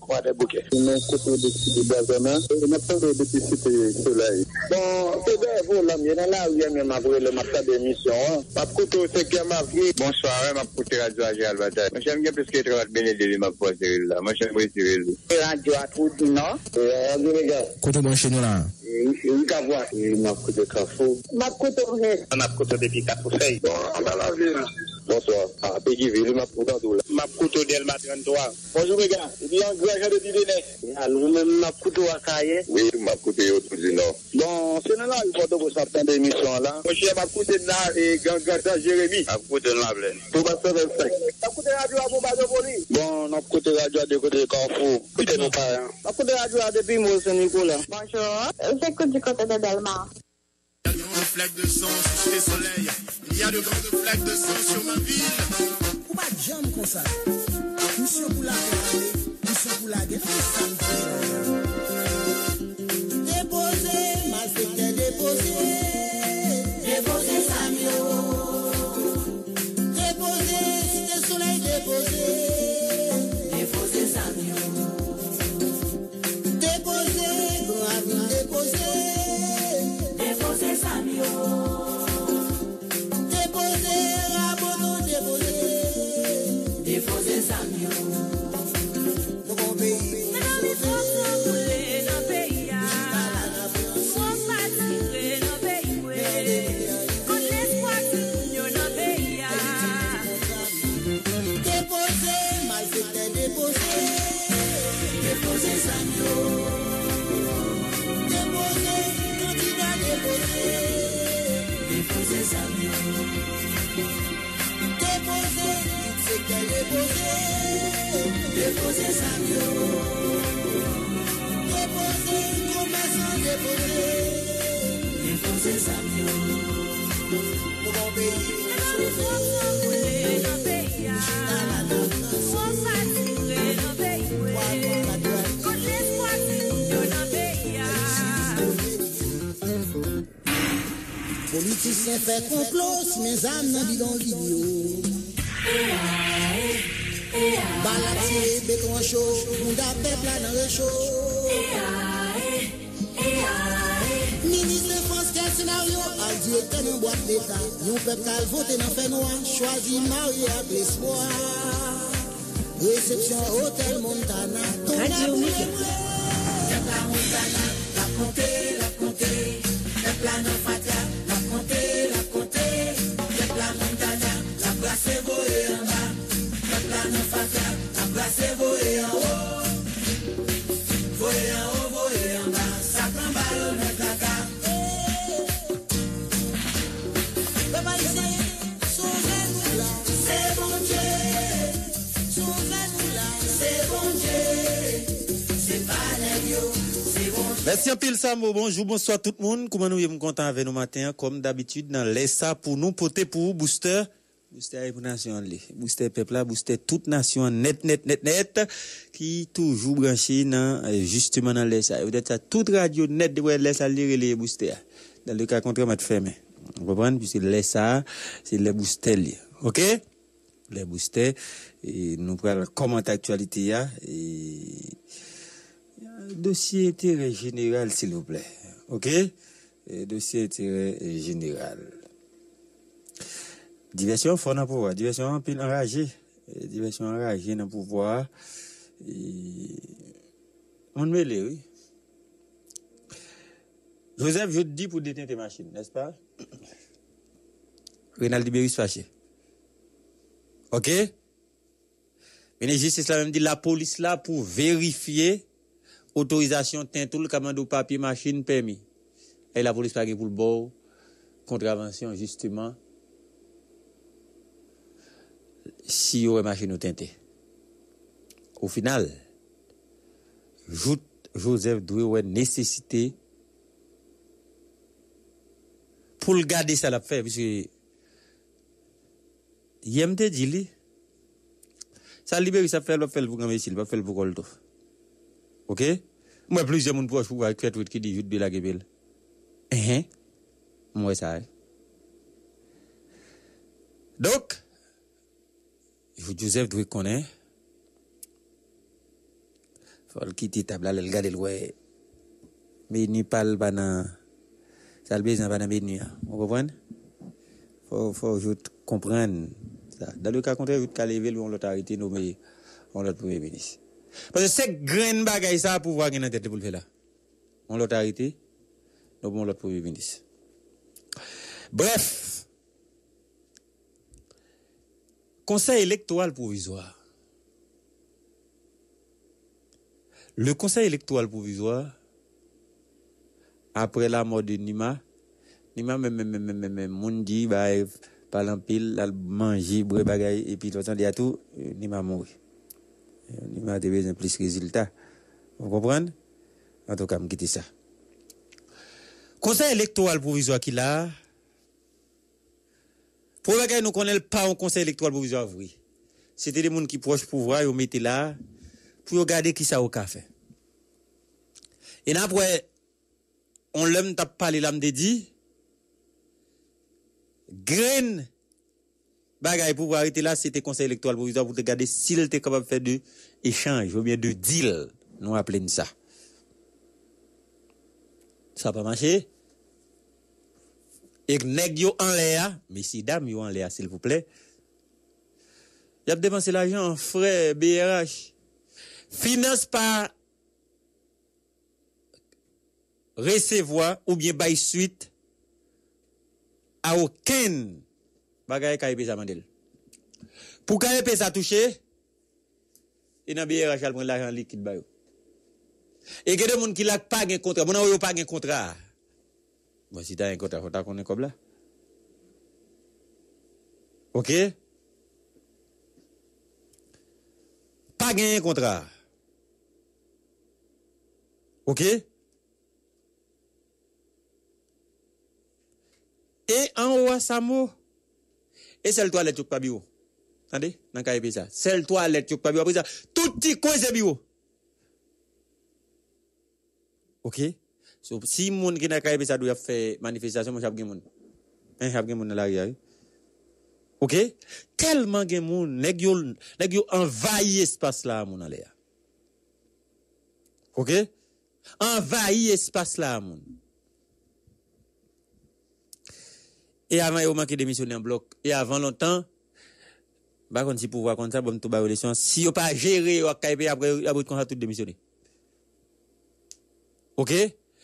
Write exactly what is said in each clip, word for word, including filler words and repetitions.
Croix des bouquets. Nous côté de Bazana, on attend de cité soleil. Bon, c'est vers vous, l'ami, là, où il y a même avril, le matin d'émission. Ma côté au cinquième avril. Bonsoir, ma côté radio à Gérald. Moi, j'aime bien parce que je travaille bien les ma poids Cyril là. Moi, j'aime bien Cyril. Radio à tout du Nord. Radio Mégal. Côté bon chez nous là. Oui, d'avoir. Ma côté Carrefour. Ma côté Ré. Ma côté depuis Carrefour. Bon, on a la ville. Bonsoir. Ah, Péguiville, ma côté Doula. Ma côté Delma trente-trois. Bonjour, les gars. Alors, même ma couteau à Kaye. Oui, ma couteau autour du Nord. Bon, c'est là il faut que vous sortez d'émission là. Moi, j'ai ma couteau là et Gangarda Jérémy. Ma couteau de la Blaine. Pour passer vingt-cinq. Ma couteau radio à Boba de Boli. Bon, notre couteau radio à deux côtés de Carrefour. Écoutez nos parents. Ma couteau radio à depuis moi, c'est Nicolas. Bonjour. J'écoute du côté de Delma. Il y a de grandes flaques de sang sur les soleils. Il y a de grandes flaques de sang sur ma ville. Où ma jambe comme ça? Monsieur Boulard. Pour la guerre, déposé, ma c'était déposé, déposé Samio, déposé, c'était soleil déposé, déposé Samio, déposé, grave déposé, déposé Samio, déposé, rabono déposé, déposé Samio. Déposé Samio, déposé commerçant déposé, déposé Samio, pour mon pays, politicien fait complot, mes âmes n'ont bidon vidéo. Balatier, béton chaud, nous d'appel plein dans le chaud. Ministre de France, quel scénario? Al directeur de boîte d'État. Nous peuple qu'à voter dans le fait noir. Choisis marié à l'espoir. Réception hôtel Montana. Ton amour est la Montana, la comté, la comté. La plane en fatia, la comté, la comté. La Montana, la brasse voée en bas. C'est voyer en haut, voyer en haut, voyer en bas, ça prend balle dans la carte. Sauvez-nous là, c'est bon Dieu. Sauvez-nous là, c'est bon Dieu. C'est pas les vieux, c'est bon Dieu. Merci un pile Samo, bonjour, bonsoir tout le monde. Comment nous sommes contents avec nous matin, comme d'habitude, dans l'E S A pour nous, porter pour vous, booster. Booster pour nation, booster peuple, booster toute nation net, net, net, net, qui toujours branché dans, justement dans l'E S A. Vous êtes à toute radio net de l'E S A, lire les boosters. Dans le cas contraire, m'a fermé. Vous comprenez? Puisque l'E S A, c'est les boosters. OK? Les boosters. Et nous prenons comment l'actualité, et dossier intérêt général, s'il vous plaît. OK? Et dossier intérêt général. Diversion fort dans pouvoir, diversion pile enragé, diversion enragé dans pouvoir. Et... On met les, oui. Joseph, je te dis pour détenir tes machines, n'est-ce pas? Renald Liberius fâché. OK? Mais la justice là même dit la police là pour vérifier autorisation tintoul, commando papier, machine, permis. Et la police pas pour le bord, contravention justement. Si vous avez machine ou tente. Au final, jout Joseph Doué nécessité pour le garder ça l'a fait, puisque yem te dit li, ça libère ça fait le fait pour gagner il va faire pour colto. OK? Moi plusieurs mon proche pour faire tweet qui dit jout de la guebel. Hein? Moi ça. Donc Joseph doit connaître faut quitter table là le garder le menu parle pas dans ça le besoin pas dans menu vous comprenez faut faut juste comprendre ça dans le cas contraire juste lever lui on l'autre arrêté nommer on l'autre premier ministre parce que c'est grain bagaille ça pour voir dans tête pour le faire là on l'autre arrêté donc on l'autre premier ministre bref conseil électoral provisoire. Le conseil électoral provisoire, après la mort de Nima, Nima même, même, même, même, même, Mundi, bah, par l'empile, elle mangeait, bré bagaille, et puis tout le temps, tout, Nima mourit. Nima a besoin plus de résultats. Vous comprenez? En tout cas, je quitte ça. Conseil électoral provisoire qu'il a, pour le gars, nous connaissons pas un conseil électoral provisoire, oui. C'était des gens qui proches pouvoir, ils mettaient là, pour regarder qui ça au café. Et après, on l'aime t'a parlé, l'âme de dit, grain, bagaille pour arrêter là, c'était conseil électoral provisoire pour te garder s'il était capable de faire de échange, ou bien de deal, nous appelons ça. Ça n'a pas marché. Et nèg yo en l'air, messieurs, dames, yo en l'air, s'il vous plaît. Y a dépensé l'argent en frais, B R H. Finance par recevoir ou bien bail suite à aucun bagay ka pesa mandel. Pour ka pesa toucher et nan B R H al prend l'argent liquide ba yo. Et gade moun ki lak pa gen contrat, moun yo pa gen contrat. Bon si t'as un contrat, faut ta connait comme là. OK? Pas gen contrat. OK? Et en haut, ça mot. Et c'est le toilette qui pas bio. Attendez, dans le cas ça. C'est le toilette qui pas bio. Après ça, tout petit coin c'est bio. OK? So, si moun qui n'a pas ça doit faire manifestation, moi j'aime moun. Hein, j'aime moun dans la rue. OK? Tellement gen moun, nèg yo, nèg yo envahi espace là moun en l'air. OK? Envahi espace là moun. Et avant yo manqué démissionner en bloc et avant longtemps ba kon si pouvoir comme ça bon tout ba élection si yo pas gérer yo K P après après comme ça tout démissionner. OK?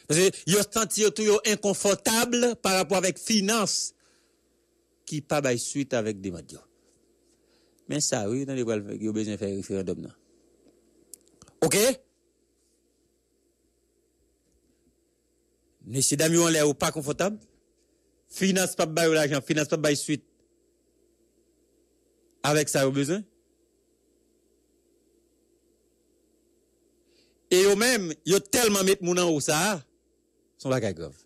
Parce que yo senti yo tout yo inconfortable par rapport avec finance qui pas bail suite avec des médias. Mais ça oui dans les yo besoin faire référendum là. OK? Monsieur Damien là ou pas confortable? Finance pas bail l'argent, finance pas bail suite. Avec ça au besoin. Et eux même, ils ont tellement mis mon en haut ça, sont pas grave.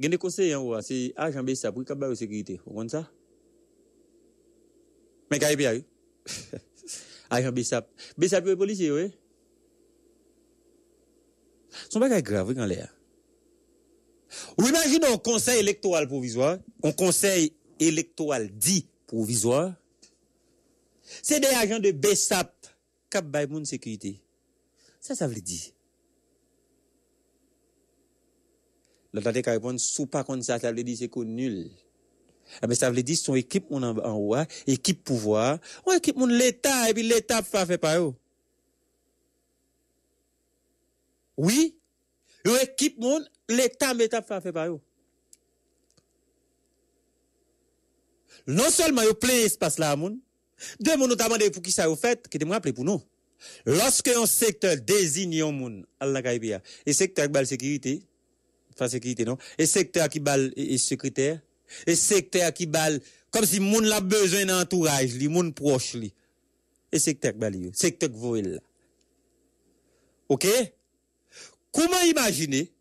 Gain des conseils en haut, c'est agent B ça pour qu'il bail sécurité, vous comprenez ça? Mais qu'aille bien. Agent B ça, B ça pour policier oui. Sont pas grave en l'air. Ou imaginez un conseil électoral provisoire, un conseil électoral dit provisoire, c'est des agents de B S A P qui baillent mon sécurité. Ça, ça veut dire. L'autre qui répond, sous pas contre ça, ça veut dire c'est que nul. Mais ça veut dire son équipe en haut, équipe pouvoir, ou équipe de l'État, et puis l'État ne fait pas eux. Oui? Une équipe monde l'état met à faire par eux. Non seulement il plein espace là monde, deux monde notamment pour qui ça au fait, qui te me rappeler pour nous. Lorsque un secteur désigne un monde, Allah kaibia, et secteur qui bal sécurité, enfin sécurité non, et secteur qui bal et secrétaire, et secteur qui bal comme si monde l'a besoin d'un entourage, li monde proche li. Et secteur qui bal, secteur qui voit là. OK? Comment imaginer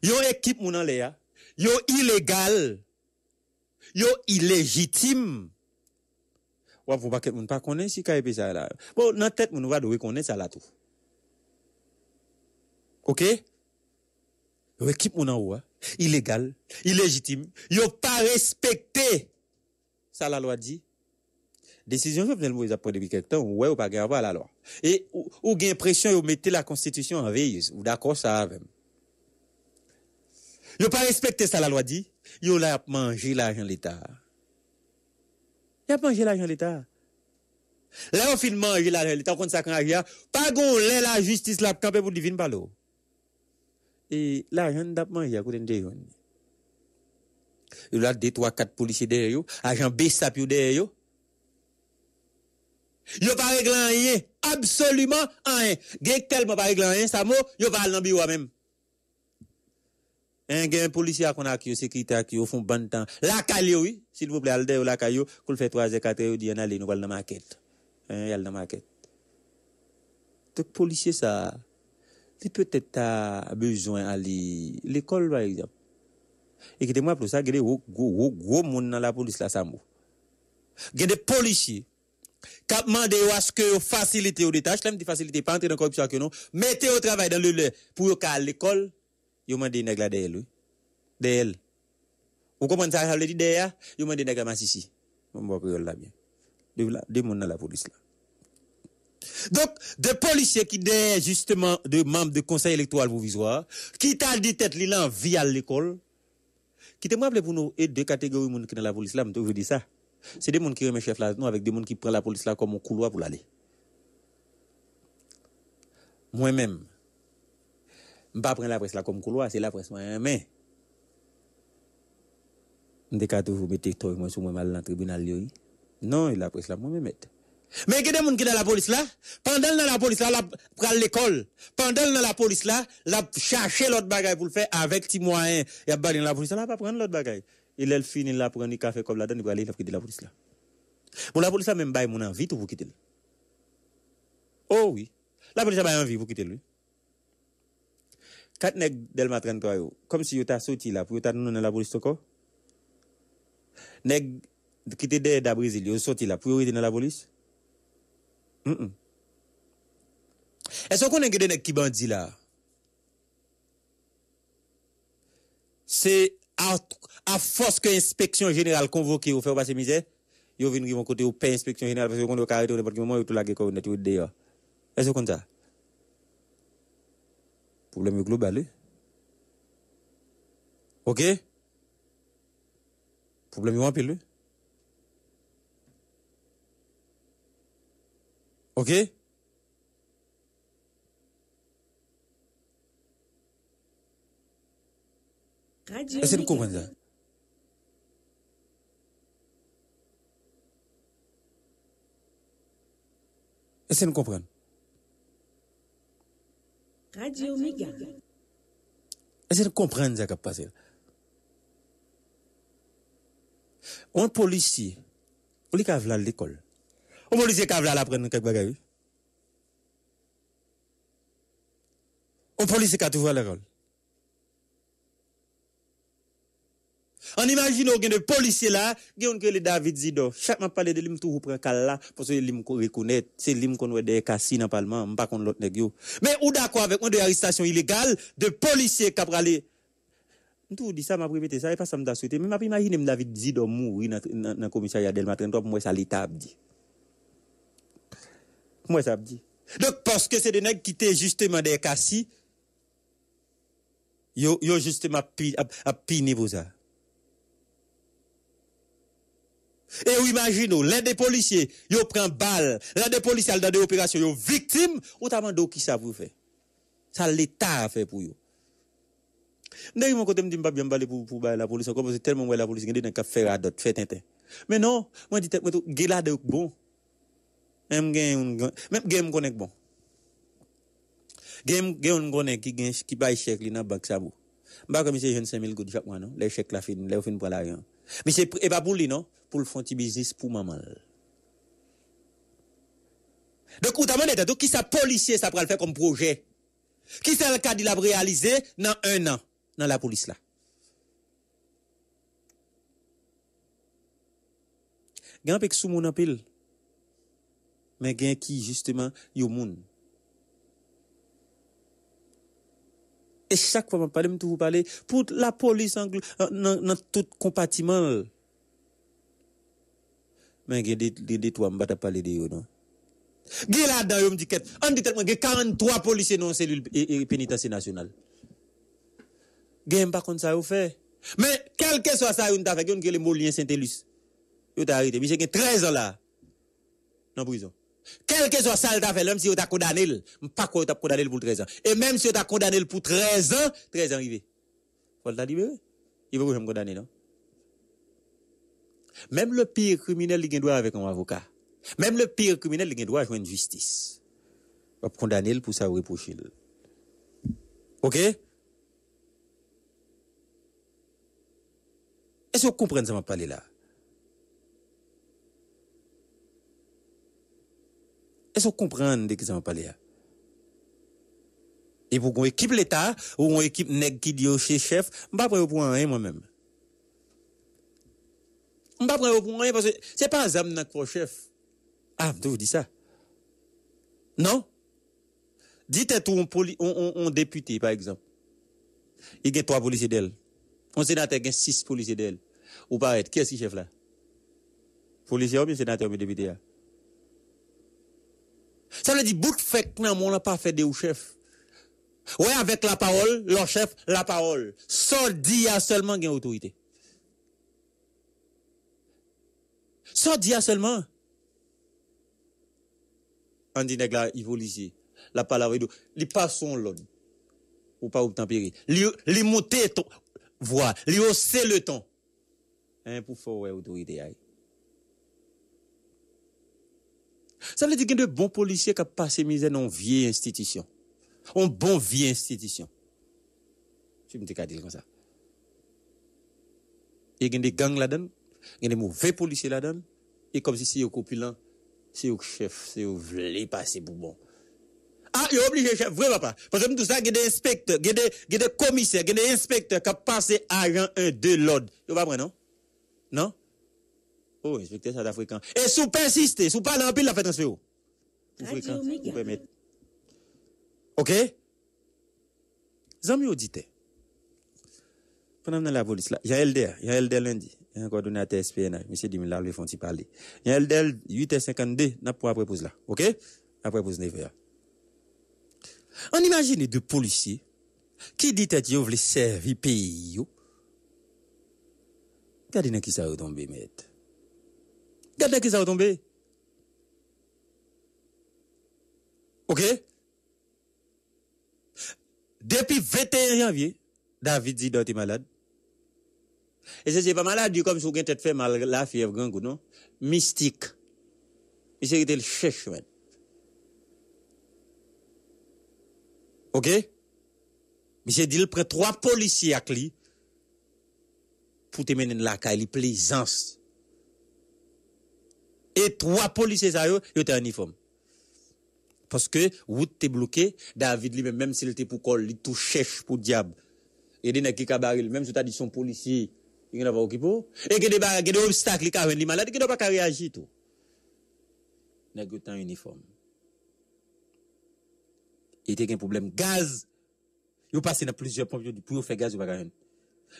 yon équipe moun en l'air, yon illégal, yon illégitime. Ou vous paquet moun pas connaît si ka ça là. Bon dans tête moun va doit connaître ça là tout. OK? Yon équipe moun en haut, illégal, illégitime, yon pas respecté ça la loi dit. décision Jovenel Moïse a pris depuis quelque temps, ouais, ou pas grave à la loi. Et, ou, ou, gain pression, ou mettez la constitution en veilleuse. Ou d'accord, ça avec. Yo pas respecté ça, la loi dit. Yo là, a mangé l'argent de l'État. Y'a mangé l'argent de l'État. Là, on fin de manger l'argent de l'État, on consacre l'argent. Pas gon, là, la justice, la camper pour divine par l'eau. Et l'argent d'ap manger à côté de l'État. Il y a deux, trois, quatre policiers derrière eux, agents Bessapio derrière eux. Ils n'ont pas réglé rien, absolument rien. Ils n'ont tellement pas réglé rien, ça m'a, ils n'ont pas allé dans même. Un gain policier qu'on a qui est sécuritaire, qui font bon temps. La caille, oui, s'il vous plaît, al de la caille, qu'on fait trois et quatre, il dit, on allez, nous allons dans la maquette. Il y a dans la maquette. Donc, policier, ça, il peut-être besoin d'aller à l'école, par exemple. Et que moi pour ça, il y a des gros gros monde dans la police là, ça mou. Il y a des policiers qui demandent à ce que faciliter des tâches, là, me dit faciliter pas entrer dans la corruption que non, mettez au travail dans le lait pour qu'à l'école, ils mandent des nègres là derrière lui, derrière elle. Vous comprenez ça, ça veut dire derrière, ils mandent des nègres à ici. On va prendre là bien. Deux monde dans la police là. Donc, des policiers qui derrière justement de membres de conseil électoral provisoire, qui t'a dit tête li là via l'école. Qui te rappelle pour nous et deux catégories de monde qui dans la police là, je vous dis ça. C'est des monde qui remet chef là, nous avec des monde qui prend la police là comme un couloir pour l'aller. Moi-même, je ne prends pas la presse là comme couloir, c'est la presse moi-même. Mais, je ne vous mettez pas moi sur moi-même dans le tribunal. Non, la presse là, moi-même. Mais il y a des monde qui dans la police là, pendant dans la police là, la prend l'école. Pendant dans la police là, la chercher l'autre bagaille pour le faire avec petit moyen. Il y a dans la police là, pas prendre l'autre bagaille. Et elle finit la prendre du café comme la donne, il va aller quitter la police là. Bon la police là même bail mon envie tout vous quitter. Oh oui. La police a bail envie vous quitter lui. Quatre nèg Delma trente-trois yo, comme si yo t'a sorti là pour yo t'a dans la police encore. Nèg qui était derrière da Brésil, yo sorti là pour yo rester dans la police. Mm-mm. Est-ce qu'on a des gens qui bandit là? C'est à, à force que l'inspection générale convoquée ou fait passer misère, ils viennent de mon côté ou pas l'inspection générale parce qu'on doit arrêter au n'importe quel moment, ils tout la guerre qu'on est dehors. Est-ce qu'on a? Problème global. Ok? Problème en pile. Ok? Est-ce que vous comprenez ça? Est-ce que vous comprenez? Radio Omega. Est-ce que vous comprenez ça qui passe? Un policier, on est à l'école. On va dire qu'avla la prendre quelque bagaille. On police qu'a toujours l'école. On imagine on gagne de policiers là, gagne que le David Zidor. Chaque m'a parler de lui tout prend cal là parce que lui me reconnaître, c'est lui me connait des cassines dans parlement, on pas connait l'autre nèg yo. Mais ou d'accord avec on de arrestation illégale de policiers qu'a parler. Tout dit ça m'a répété ça et pas ça me souhaité. Mais m'a imaginer David Zidor mourir dans dans commissariat Delma trente-trois pour moi ça l'étable dit. Moi, ça me dit. Donc, parce que c'est des nègres qui étaient justement des cassis, ils ont justement piné pour ça. Et vous imaginez, l'un des policiers, ils prennent balle, l'un des policiers dans des opérations, ils sont victimes, ou t'as demandé qui ça vous fait. Ça, l'État a fait pour eux. D'ailleurs, de mon côté, je me dis, je ne vais pas bien parler pour la police, parce que tellement la police, elle a fait à d'autres, fait tintin. Mais non, moi, je dis, je vais de bon. Même game connect bon. Game game connect qui gagne qui paye chèque li nan banque sabou. Ba comme c'est jeune cinq mille goud chaque mois non, les chèques la fin, les fin pour l'argent. Mais c'est et pas pour lui non, pour le fond petit business pour maman. Donc ou t'amane donc qui ça policier ça pral faire comme projet. Qui ça le cas il a réalisé dans un an dans la police là. Gan pek sou moun en pile. Mais gain qui justement yo moun. Et chaque fois parle me tout vous parler pour la police dans tout compartiment Mais il y a trois, je ne vais pas parler de eux. Il y a là-dedans, il dit qu'il y a quarante-trois policiers dans la cellule pénitentiaire nationale. Il n'y a pas comme ça, vous faites. Mais quel que soit ça, vous avez fait le mot lien Saint-Élus. Vous avez arrêté. Mais il y a treize ans là, dans la prison. Quel que soit ça, vous avez fait, même si vous avez condamné, je ne sais pas quoi vous avez condamné pour treize ans. Et même si vous avez condamné pour treize ans, treize ans arrivé. Vous avez libéré. Il ne peut pas me condamner, non? Même le pire criminel, il a droit avec un avocat. Même le pire criminel, il a droit à jouer une justice. Il va condamner pour ça, reprocher. Ok? Est-ce que vous comprenez ce que je parle là? Est-ce que vous comprenez ce que je parle là? Et pour qu'on équipe l'État, ou qu'on équipe nèg qui dit chez chef, je ne vais pas prendre pour rien moi-même. Je ne vais pas prendre pour rien parce que ce n'est pas un âme pour chef. Ah, je vous dis ça. Non? Dites-vous un on, on, on député, par exemple. Il y a trois policiers d'elle. On sénateur, il y a six policiers d'elle. Ou pas, qui est-ce qui chef là? Policier ou bien sénateur ou député? Ça veut dire, bout de fait, non, on n'a pas fait de chef. Oui, avec la parole, leur chef, la parole. Sans dire seulement qu'il y a autorité. Sans dire seulement. On dit, là, il faut l'ici. La parole, il passe son l'homme. Ou pas obtempérer. Il monte ton voix. Il hausse le ton. Un pour faire autorité. Ça veut dire qu'il y a de bons policiers qui ont passé misère dans une vieille institution. On bon vieille institution. Je me dis qu'il comme ça. Il y a des gangs là-dedans, il y a des mauvais policiers là-dedans, et comme si c'est au copulant, c'est au chef, c'est au vlé passer pour bon. Ah, il est obligé, chef, vrai papa. Parce que tout ça, il y a des inspecteurs, il y a des commissaires, il y a des inspecteurs qui passent à l'un de l'autre. Vous comprenez, non? Non? Oh, inspecteur sud-africain. Et si vous persistez, si vous parlez en pile, la fête en ce vous pouvez mettre. Ok? Zami audite. Pendant la police, il y a L D R, il y a L D R lundi, il y a un coordonnateur S P N H, monsieur Dimila, lui font-ils parler. Il y a L D R huit heures cinquante-deux, n'a pas après pause là. Ok? Après pause neuf heures. On imagine deux policiers qui disent qu'ils veulent servir pays. Regardez qui ça va tomber, maître. Regardez qui ça va tomber. Ok? Depuis vingt et un janvier, David dit qu'il est malade. Et ce n'est pas malade, comme si vous avez fait mal la fièvre gangue, non? Mystique. Il s'est été le chèche. Ok? Monsieur dit qu'il prend trois policiers avec lui pour te mener la caille, plaisance. Et trois policiers, ils étaient en uniforme. Parce que, route t'es bloqué, David lui-même, même s'il était pour col, il tout cherche pour diable. Et des nègres qui cabarent, même si tu as dit son policier, il n'a pas occupé. Et que des obstacles, il est malade, il n'a pas réagi tout. Nègres en uniforme. Il y a un problème gaz. Il passe dans plusieurs pompes pour faire gaz ou pas.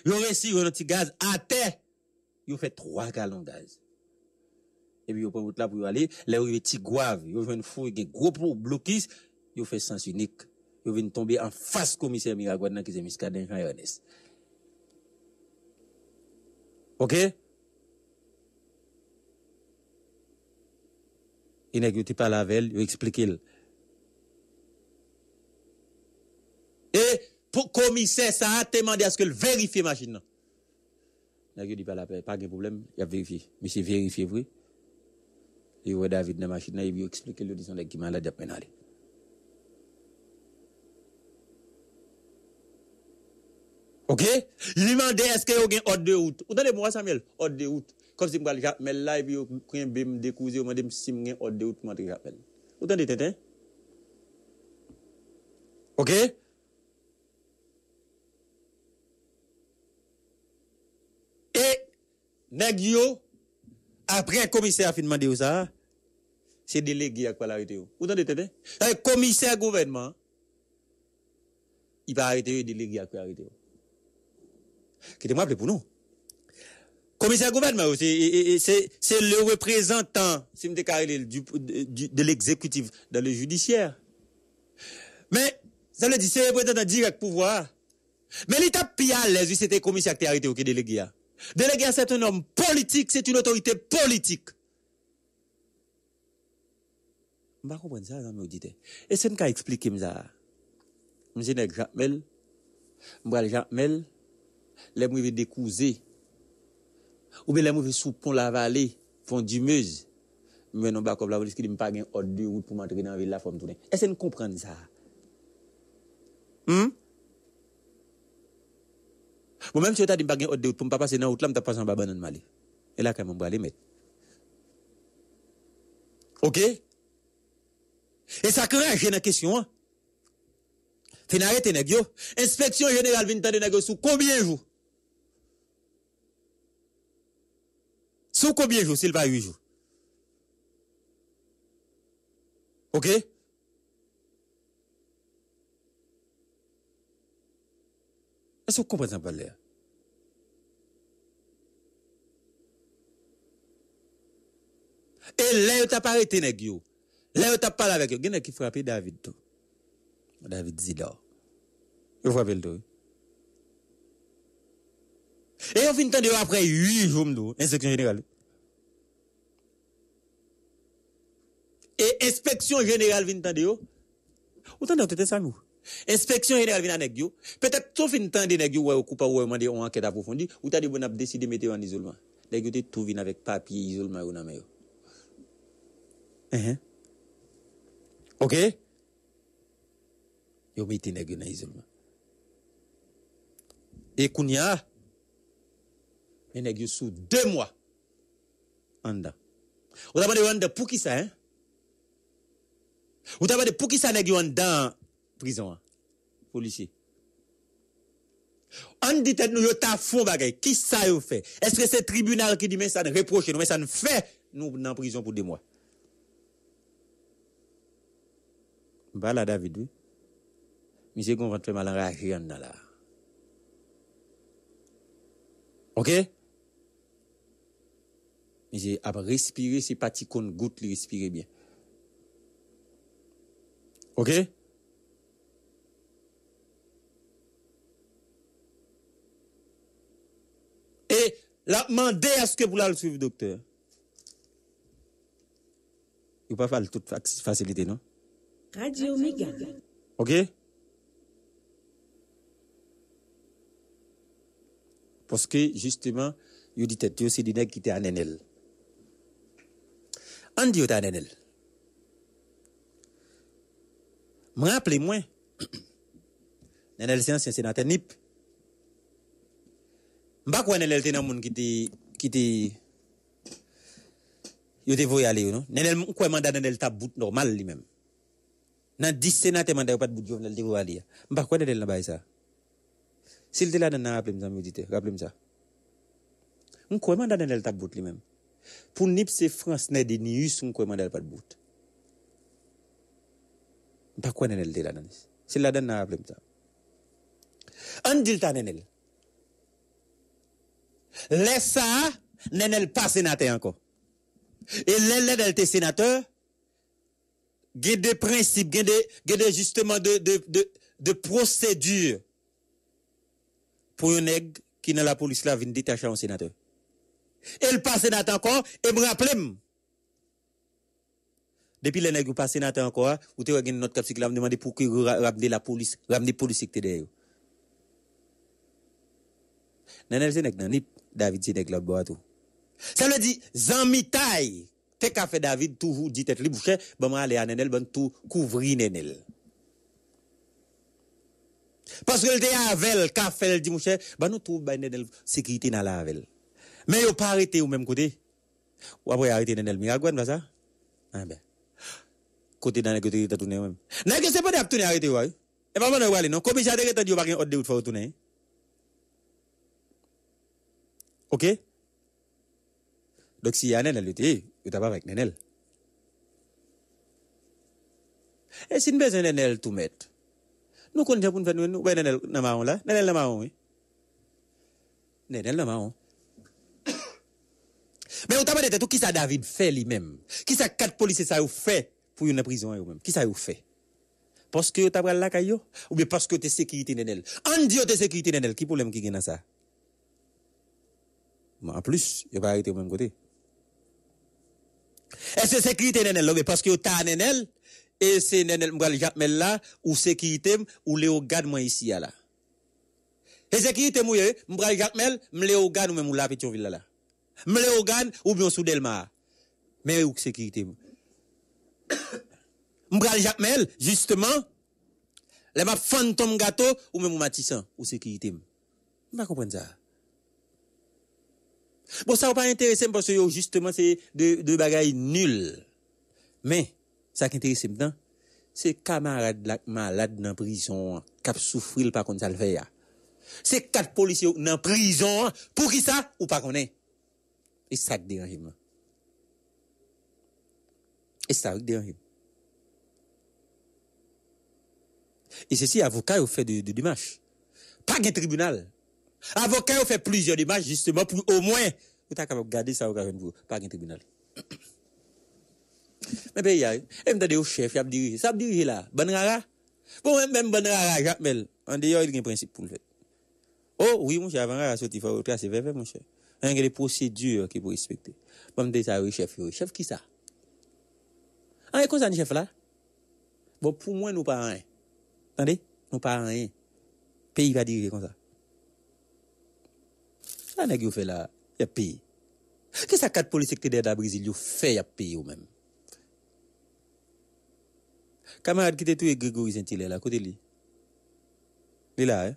Il a réussi un petit gaz à terre. Il fait trois gallons de gaz. Et puis, vous prenez route là pour aller, là où il y a des petits guaves, il y a une fouille, il y a des gros bloquistes, il fait sens unique. Il vient tomber en face commissaire Miragouadna qui s'est mis à l'enfant. Ok? Il n'a pas parlé avec elle, il explique. Et pour commissaire, ça a demandé à ce qu'il vérifie la machine. Il n'a pas parlé, pas de problème, il a vérifié. Mais c'est vérifié, oui. Il voit David dans la machine, il lui explique le disant qu'il est malade à peine. Ok? Il demande est-ce qu'il y a un ordre de route. Vous entendez-moi, Samuel? Ordre de route. Comme si je me disais, mais là, il me découvre, il me dit si il y a un ordre de route, je me rappelle. Vous entendez, Tintin? Ok? Et, Nagio, après un commissaire a fait demander ça, c'est délégué à quoi l'arrêter. Vous entendez, Tété? Un commissaire gouvernement, il va arrêter, délégué à quoi l'arrêter. Qu'est-ce que vous m'appelez pour nous? commissaire gouvernement aussi, c'est le représentant, si me décarré, de l'exécutif dans le judiciaire. Mais, ça veut dire, c'est le représentant direct pouvoir. Mais l'étape pire à l'aise, c'était le commissaire qui a arrêté au délégué. Délégué, c'est un homme politique, c'est une autorité politique. Je ne comprends pas ça, mes auditeurs. Et c'est ce qu'on a expliqué, ça. Je suis avec Jacques Mel. Je suis avec Jacques Mel. Les mouvements décousés. Ou bien les mouvements sous pont la vallée, font du meuse. Mais non, pas comme la police qui n'a pas un ordre de route pour m'entrer dans la ville, la forme tournée. Est-ce que vous comprenez ça? Hum? Moi-même, si vous n'avez pas un ordre de route pour ne pas passer dans la route, là, je ne passe pas en bas de Mali. Et là, quand même, je vais mettre. OK? Et ça crée, j'ai une question. Fin arrêté, négio. Inspection générale vient de négio sous combien de jours? Sous combien de jours, s'il va huit jours? OK? Est-ce que vous comprenez pas l'air? Et là, vous n'avez arrêté, négio. Là, vous n'avez parlé avec eux. Vous avez frappé David. Tout. David Zidor. Vous frappez le tout. Et on finit de après huit jours, inspection générale. Et inspection générale vient de vous. Vous entendez ça, nous? Inspection générale vient de vous. Peut-être que vous finissez de vous dire que vous avez coupé ou vous avez une enquête approfondie, ou vous avez décidé de mettre en isolement. Vous avez tout venu avec papier isolement. OK? Vous mettez les gens dans l'isolement. Et qu'on y a, les gens sous deux mois. En dedans. Vous avez demandé pour qui ça, hein? Vous avez demandé pour qui ça, les gens en dedans, prison, policier. On dit que nous, nous avons fond bagay. Qui ça, vous fait? Est-ce que c'est le tribunal qui dit, mais ça ne reproche, mais ça ne fait, nous, en prison pour deux mois? Voilà, David, oui. Monsieur Gon va te faire mal enrager en là. OK? Monsieur, à respirer, c'est pas petit qu'on goûte, le respirer bien. OK? Et la demandez à ce que vous la le suivez, docteur. Il ne faut pas faire toute facilité, non? Radio Omega. OK? Parce que, justement, il dit que c'est des nègres qui étaient en N L. On dit que c'est en N L. Je me rappelle, moi, N L, c'est ancien sénateur N I P. Je ne sais pas si N L était dans le monde qui était. Il était voyé aller, non? N L, je crois que le mandat de N L est bout normal lui-même. Dans dix sénateurs, le mandat n'est pas de bout de N L, il était voyé aller. Je ne sais pas si N L n'a pas ça. S'il te l'a donné, rappelez-moi ça. On croit mandat dans le tabou lui-même. Pour N I P, c'est France, n'est de Nius, on croit mandat pas de bout. Pas quoi n'est-ce que la donne. S'il la donne, rappelez-moi ça. On dit le temps n'est-ce pas. Laisse ça, n'est-ce pas sénateur encore. Et l'aide des sénateurs, il y a des principes, il y a des justement de, de, de, de procédures. Pour un nègre qui dans la police là vient détacher un sénateur. Et le pas sénateur encore, et me rappelle. Depuis le nègre pas sénateur encore, ou te regarder notre capsule là me demander pour qui ramener la police, ramener police qui était derrière. Nanel c'est nègre Nanip, David c'est nègre là bois tout. Ça veut dire zanmitaille. T'es qu'a fait David toujours dit tête libre boucher, bon moi aller à Nanel bon tout couvrir Nanel. Parce que le déavel, qu'a fait le dimanche, bah nous trouvons une sécurité dans la avel. Mais ils n'ont pas arrêté au même côté. Ou après arrêté dans le miragouane, pas ça? Ah ben. Côté dans le côté, il a tourné même. Non, c'est pas de tourner arrêté, ouais. Et pas mal de aller, non? Commissaire de l'état, il n'y a pas de haute de haute tourner. OK? Donc si il y a un Nenel, il n'y a pas avec Nenel. Et si une besoin de Nenel, tout mettre. Nous connaissons pour nous faire nous, ouais, Nenel, Namaon là, Nenel, Namaon, oui. Nenel, Namaon. Mais on t'a demandé tout qui ça David fait lui-même. Qui ça quatre policiers ça fait pour une prison eux-même. Qui ça fait? Parce que tu as pris la caillou ou bien parce que tu es sécurité nenel. On dit tu es sécurité nenel, qui problème qui gagne ça? Mais en plus, il va arrêter au même côté. Est-ce que sécurité nenel ou bien parce que tu as nenel et c'est nenel m'gal jamais là ou sécurité ou les garde moi ici là. Et sécurité moi m'gal jamais m'les garde ou même ou la Pétionville là. M'les garde ou bien sous Delma. Mais où sécurité? M'bral Jacmel, justement, les ma fan ton gâteau ou même matissan ou sécurité. M'pas comprendre ça. Bon, ça ou pas intéressant parce que justement c'est de de bagaille nul. Mais ça qui intéresse dedans, c'est camarade la malade dans prison cap souffrir pas qu'on ça le fait. C'est quatre policiers dans prison pour qui ça ou pas connaît. Et ça qui dérange moi. Et ça qui dérange. Et ceci, avocat, il fait de, de démarches. Pas de tribunal. Avocat, il fait plusieurs démarches, justement, pour au moins, vous êtes capable de garder ça au cas où pas de tribunal. Mais ben, il y a, il me dit au chef, il a dirigé, ça a dirigé là. Bonrara. Bon, même Bonrara, Jacmel, en dehors, il y a un principe pour le faire. Oh, oui, mon cher, avant la sortie, il faut retracer, mon cher. Il y a des procédures qu'il faut respecter. Bon, me dit ça, oui, chef, oui, chef, qui ça? Ah, et quoi ça, chef là? Bon, pour moi, nous pas rien. Attendez, nous pas rien. Pays va diriger comme ça. Ça n'est que vous faites là, il y a pays. Qu'est-ce que ça, quatre policiers qui étaient dans le Brésil, vous faites, il y a pays ou même. Camarade qui était tout et Grégory Saint-Hilaire là, côté lui. Il est là, hein?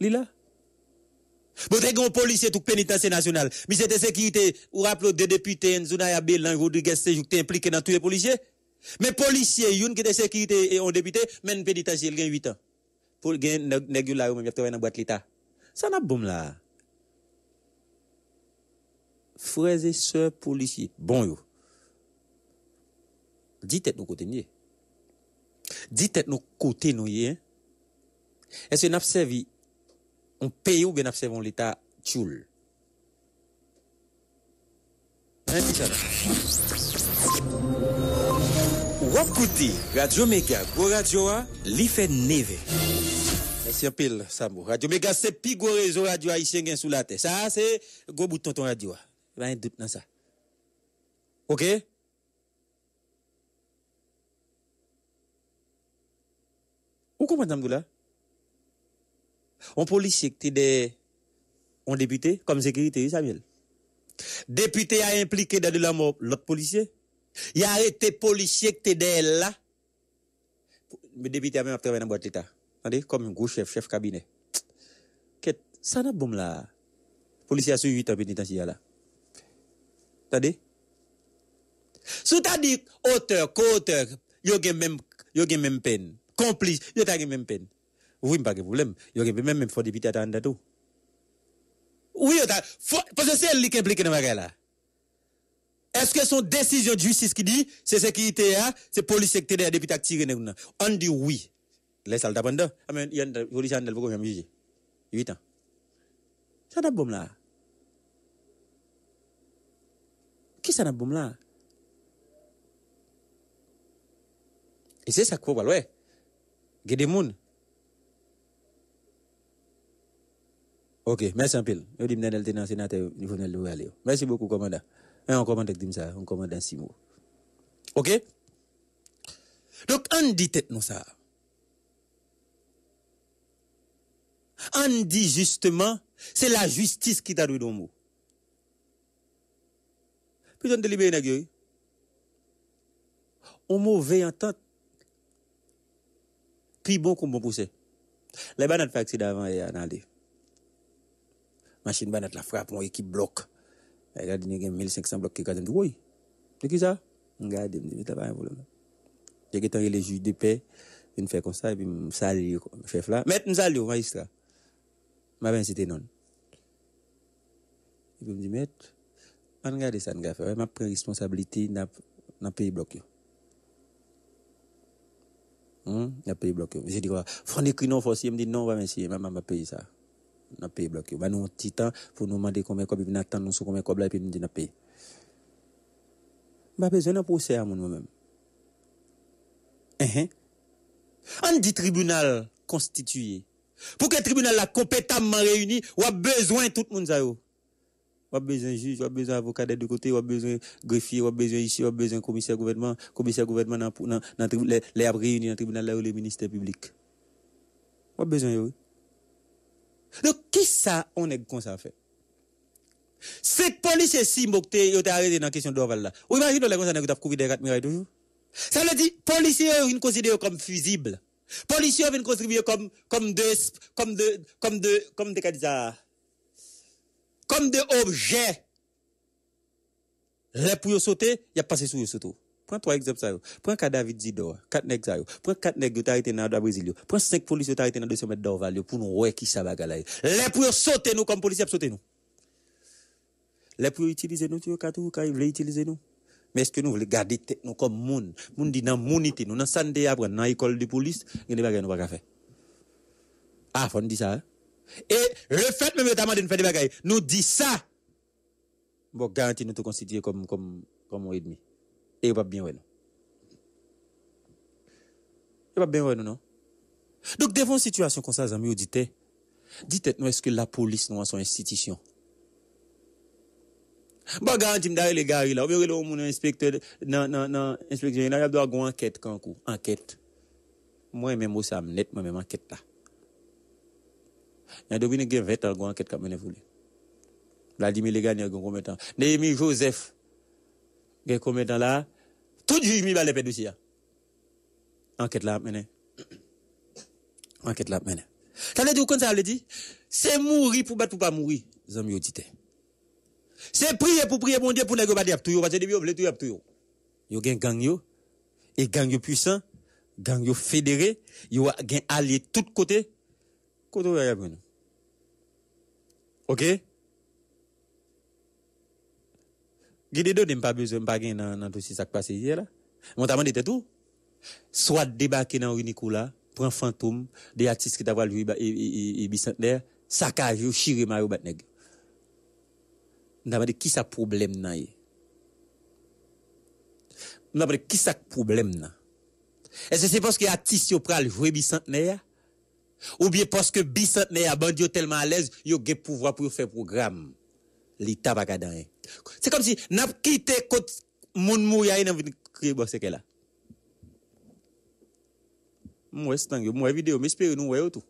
Il est là. Vous avez un policier tout pénitencier national. Mais c'était sécurité, vous rappelez deux députés, Nzouna Belan, Rodriguez, Sejou, qui étaient impliqués dans tous les policiers. Mais policiers, youn qui de sécurité et ont député, men pénitentiel gen huit ans. Pour gen nèg la ou même y a travaillé dans boîte l'état. Ça n'a boum là. Frères et sœurs policiers, bon yo. Dites nous côté nié. Dites nous côté nous yé. Est-ce que n'a servi on paye ou bien n'a servi l'état tchoul? Hein, Wapkouti, Radio Mega, Go Radio A, l'I F E Neve. Merci un peu, Sambo. Radio Mega, c'est Pigo Réseau Radio Haïtien sous la tête. Ça, c'est Go Bouton ton Radio A. Il n'y a pas de doute dans ça. Ok? Vous comprenez, Mdoula? On policier qui était on député comme sécurité, Samuel. Député a impliqué dans de la mort l'autre policier. Il a arrêté policier qui était là. Le député a même travaillé dans la boîte d'État. Attendez, comme un gros chef, chef cabinet. Qu'est-ce que ça n'a pas bon là? Le policier a suivi huit ans pénitentiaire là. Attendez. Si tu as dit auteur, co-auteur, il y a même, même peine. Complice, il y a même peine. Oui, pas de problème. Il y a même faux député à t'en tout. Oui, parce que c'est lui qui est impliqué dans la guerre là. Est-ce que son décision de justice qui dit, c'est sécurité, c'est police qui est député tiré? On dit oui. Laisse le d'abandon. Il y a un policier qui est jugé. huit ans. Ça n'a pas là. Qui ça n'a pas là? Et c'est ça qu'on va voir. Il y a des gens. Ok, merci un peu. Je dis que je suis un sénateur. Merci beaucoup, commandant. Et on commande avec ça, on commande dans six mots. Ok? Donc, on dit tête nous ça. On dit justement, c'est la justice qui t'a donné nos mots. Puis on te libère une gueule. On mauvais entente. Puis bon, comme bon poussé. Les bananes font accident avant et en aller. Machine banane la frappe, mon équipe bloque. Regardez, il y a mille cinq cents blocs qui sont oui. C'est qui ça? Regardez, il n'y a pas de problème. J'ai été les juges de paix, ils font comme ça, et puis je salue le chef là. Mais je salue le magistrat. Je vais inciter non. Et puis je me dis, maître, regardez ça, je vais prendre responsabilité dans le pays bloqué. Dans le pays bloqué. J'ai dit quoi? Faut écrire non, forcé. Je me dis, non, je vais payer ça. dans le pays bloqué. Nous avons un petit temps pour nous demander combien de cobles, nous attendons combien de cobles, et puis nous disons dans le pays. Nous avons besoin d'un procès à nous-mêmes. On dit tribunal constitué. Pour que le tribunal soit compétemment réuni, on a besoin de tout le monde. On a besoin de juge, on a besoin d'avocat des deux côtés, on a besoin de greffier, on a besoin ici, on a besoin de commissaire gouvernement, commissaire gouvernement dans le tribunal, les réunis dans le tribunal, là où le ministère public. On a besoin de. Donc, qui ça, on est comme ça fait? Cinq policiers, si mokté, ils ont été arrêtés dans la question d'Orval là. Vous imaginez, les gens qui ont couvert des quatre mirailles toujours? Ça veut dire, policiers, ils sont considérés comme fusibles. Policiers viennent contribuer comme, comme de, comme de, comme de, comme de, comme de, comme de objets. Les pour sauter, il y a passé sous eux sauter. Prends trois exemples ça. Prends quatre David Zidor, quatre nèg ça. Prends quatre nèg qui t'arrêté dans la Brésil. Prends cinq policiers t'arrêté dans deux cents mètres d'Orval pour nous ouais qui ça bagala. Les pour sauter nous comme policiers sauter nous. Les pour utiliser nous, tu veux qu'à tout, quand ils veulent utiliser nous. Mais est-ce que nous voulons garder tête nous comme monde? Nous disons dans monité, nous dans santé après, dans l'école de police, nous ne pouvons pas faire. Ah, faut nous dire ça. Hein? Et le fait même notamment de nous faire des bagailles, nous dit ça. Bon, garantie nous te constituer comme comme comme un ennemi. Et il va bien ouais non. Il va bien ouais non non. Donc devant une situation comme ça, amis auditeurs, dites-nous est-ce que la police nous a son institution? Bon, garanti m'dare les gars là, ou bien le mon inspecteur non non non, inspecteur il a doit gon enquête kankou, enquête. Moi même moi ça me net, moi même enquête là. Il y a Dominique qui a vingt ans gon enquête comme vous. La dix mille les gars il gon combien de temps? Némi Joseph. Il y a combien de temps là? Tout juge mi balé dossier. Enquête là mené. Enquête là mené. Ça veut dire qu'on ça veut dire c'est mourir pour battre ou pas mourir, zami auditeurs. C'est prier pour prier mon Dieu pour ne pas dire tout, parce que depuis on veut tout faire tout. Yo gagne gang yo et gang yo puissant, gang yo fédéré, yo gagne allié tout côté. Côté ya bon. OK? Guidé donne pas besoin pas gagne dans dans tout ce qui s'est passé hier là. Mon t'a demandé tout. Soit débarquer dans Nicolas, prend fantôme, des artistes qui t'avoir vu et bicentenaire, saccage yo chirer mayo batnèg. Nous avons dit qui ça problème na yé. Nous avons dit qui ça problème na. Est-ce que c'est parce que artiste pral jouer bicentenaire ou bien parce que bicentenaire bandi tellement à l'aise, yo gen pouvoir pour faire programme. L'état pas gadan. C'est comme si n'a quitté côté moun mouya et n'a créer bosse que là. Moi c'est tangue, moi vidéo, m'espérer nous ouais tout.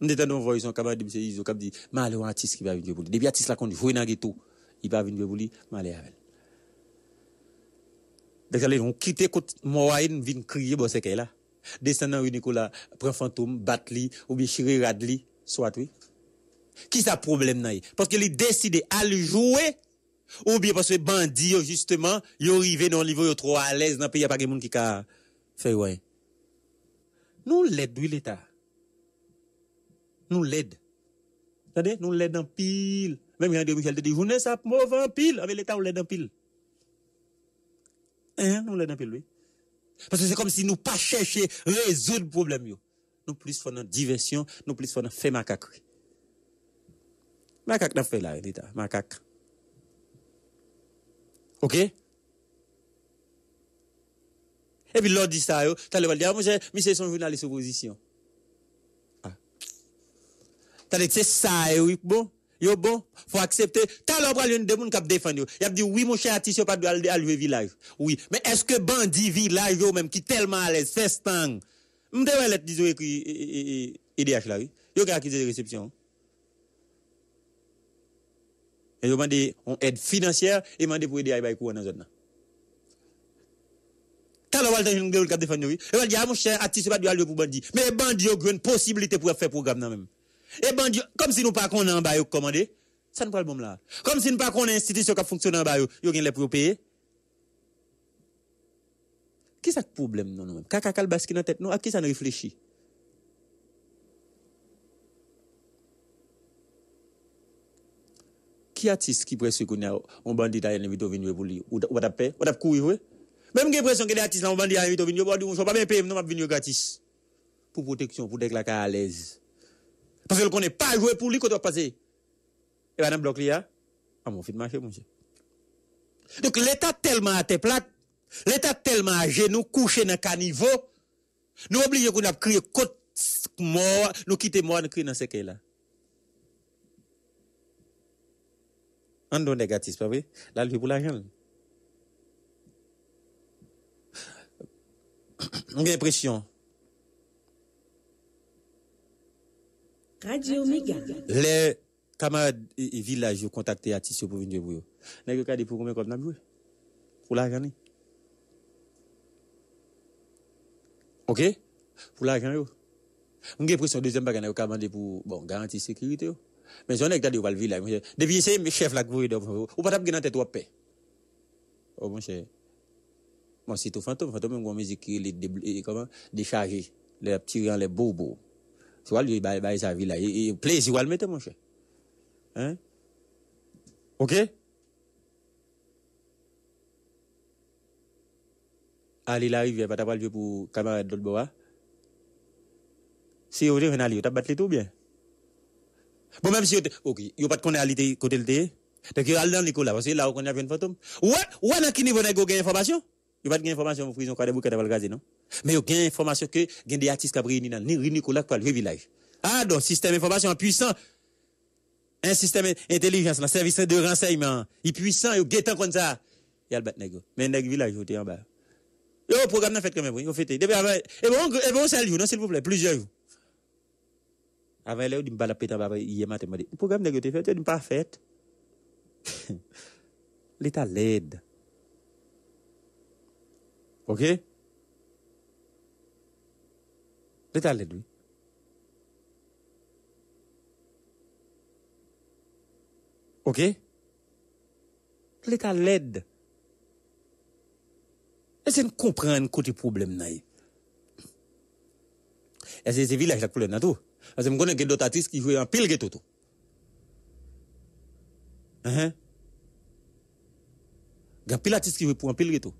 Nous détendons voix, ils sont capables de dire, ils sont capables de dire, malé un artiste qui va venir pour lui. Depuis artiste là qu'on joue dans ghetto, il va venir pour lui, malé avec. Donc allez, on quitte côté Moaïn, vient crier bon c'est qu'elle là. Descendant rue Nicolas, prend fantôme, bat li ou bien chirer radli, soit oui. Qui ça problème là? Parce que il décide à le jouer ou bien parce que bandit justement, il arrivé dans le niveau trop à l'aise dans le pays, il y a pas de monde qui ka fait ouais. Nous l'aide l'état. Nous l'aide. Attendez, nous l'aide en pile. Même Jean-Dieu Michel te dit, journée ça mauvais en pile. Avec l'État, on l'aide en pile. Hein, nous l'aide en pile, oui. Parce que c'est comme si nous pas chercher résoudre le problème, yo. Nous plus faisons une diversion, nous plus faisons faire macaque. Macaque n'a fait là, l'État, macaque. OK? Et puis l'autre dit ça, yo. T'as le dire, ah, monsieur, monsieur, son journaliste opposition. C'est ça, oui, bon, yo bon, faut accepter. T'as l'obra, l'une des mouns qui a défendu. Il a dit, oui, mon cher artiste, pas de allouer village. Oui, mais est-ce que bandit village, yo, même, qui tellement à l'aise, fait stang? M'devait l'être, disons, écrit, E D H là, oui. Yo, qui a accusé de réception. Et yo, mandé, on aide financière, et mandé pour aider à y courir dans la zone. T'as l'obra, l'une des mouns qui a défendu, oui. Il a dit, ah, mon cher artiste, pas de allouer pour bandit. Mais bandit, yo, une possibilité pour faire programme, non, même. Et bandit, comme si nous pas qu'on en bas, commandé, ça ne pas le bon là. Comme si nous pas qu'on a une institution qui fonctionne en bas, yo gagne les pour payer. Qui ça problème non nous-mêmes? Kaka kalbaski dans tête nous, à qui ça ne réfléchit? Qui artiste qui presse qu'on a un bandit à l'invite au venir pour lui? Ou d'après? Ou d'après courir, oui? Même que pression que des artistes là, un bandit à l'invite au venir, on ne va pas bien payer, on va venir gratis. Pour protection, pour déclarer à l'aise. Parce qu'il ne connaît pas jouer pour lui quand on passe. Et bien, dans le bloc, il y a ah, mon fils marché, mon Dieu. Donc, l'État tellement à tes plates, l'État tellement à genoux, couché dans le caniveau, nous oublions qu'on a crié côte mort, nous quitter mort, nous crions dans ce cas-là. On donne des gâtisses, pas vrai? Là, lui, pour l'argent. J'ai l'impression. Radio Omega. Les camarades et villages ont contacté Atissio pour venir jouer. N'a pas dit pour combien comme n'a joué. Pour l'argent. OK? Pour l'argent. J'ai l'impression deuxième bagage n'a pas demandé pour bon garantie sécurité. Mais j'en ai que d'aller au village. Depuis c'est mes chefs là que vous voyez. Ou pas taper dans tête ou paix. Oh mon cher. Moi c'est tout fantôme, fantôme même musique qui les comment décharger les petits les bobos. Tu vois, lui, il va sa vie là. Il plaisir, il va le mettre, mon cher. Hein? OK? Allez, la rivière, pas t'avoir le pour camarade d'autre bois. Si vous voulez, vous battre tout bien. Bon, même si vous OK, vous pas de connaître côté le thé. Donc, vous allez dans l'école là, parce que là, vous avez un fantôme. Ouais, ouais, dans qui niveau vous avez information? Vous n'avez pas d'information, vous prison, vous avez gazé, non? Mais vous avez information que vous avez des artistes qui ont réuni dans le Nicolas pour le village. Ah, donc, système d'information puissant. Un système d'intelligence, un service de renseignement. Il est puissant, il est guettant comme ça. Il y a le batnego. Mais dans le village, vous êtes en bas. Et le programme n'a fait quand même, vous faites. Et bon, c'est le jour, s'il vous plaît, plusieurs jours. Avant, là, vous dites, je ne vais hier matin. Le programme n'a pas fait, il n'est pas fait. L'État l'aide. OK? L'État l'aide, lui. OK? L'État l'aide. Est-ce que vous comprenez côté problème? Est-ce que c'est village qui a problème? Parce que vous connaissez d'autres artistes qui jouent en pile que tout. Hein? Il y a pile artistes qui jouent pour en pile que tout.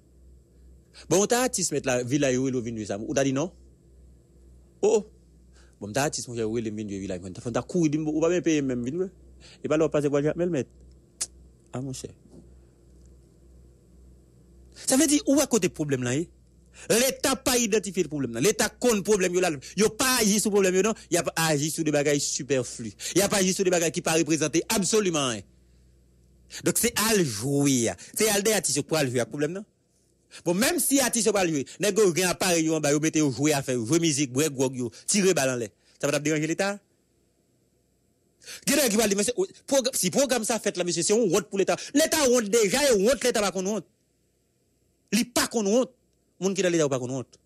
Bon, t'as artiste mettre la villa et où il vient de ça. Ou t'as dit non? Oh! Bon, t'as artiste où il vient de villa. T'as couru, ou pas bien payer même villa. Et pas leur passer quoi, mais le mettre. Ah, mon cher. Ça veut dire, où à côté problème là? L'État n'a pas identifié le problème. L'État connaît le problème. Il n'a pas agi sur le problème. Il n'a pas agi sur des bagages superflus. Il n'a pas agi sur des bagages qui ne sont pas représentés absolument. Donc, c'est à le jouer. C'est à le déartiser pour le jouer. Il y a un problème là? Bon, même si artiste pas lui, nèg ou gen appareil en bas, ou mettez ou jouer à faire, jouer musique, brek gog yo, tirer balle en l'air. Ça va déranger l'État? Gérard qui va dire monsieur, si programme ça fait là monsieur, c'est on honte pour l'État. L'État honte déjà et honte l'État pas qu'on honte. Li pas qu'on honte. Moun ki dans l'État pas qu'on honte.